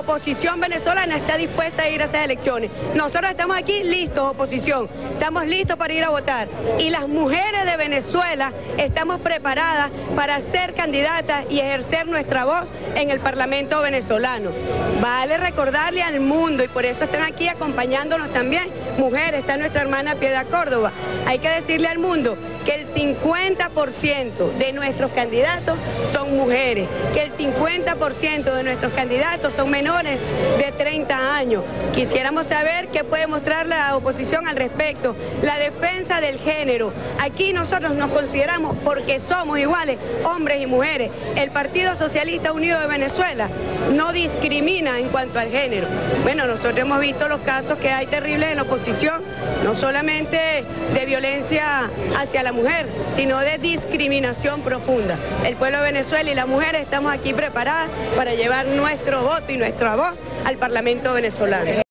oposición venezolana está dispuesta a ir a esas elecciones. Nosotros estamos aquí listos, oposición, estamos listos para ir a votar. Y las mujeres de Venezuela estamos preparadas para ser candidatas y ejercer nuestra voz en el Parlamento venezolano. Vale recordarle al mundo, y por eso están aquí acompañándonos también, mujeres, está nuestra hermana Piedad Córdoba. Hay que decirle al mundo que el 50% de nuestros candidatos son mujeres, que el 50% de nuestros candidatos son menores de 30 años. Quisiéramos saber qué puede mostrar la oposición al respecto, la defensa del género. Aquí nosotros nos consideramos, porque somos iguales, hombres y mujeres. El Partido Socialista Unido de Venezuela no discrimina en cuanto al género. Bueno, nosotros hemos visto los casos que hay terribles en la oposición, no solamente de violencia hacia la mujer, sino de discriminación profunda. El pueblo de Venezuela y las mujeres estamos aquí preparadas para llevar nuestro voto y nuestra voz al Parlamento venezolano.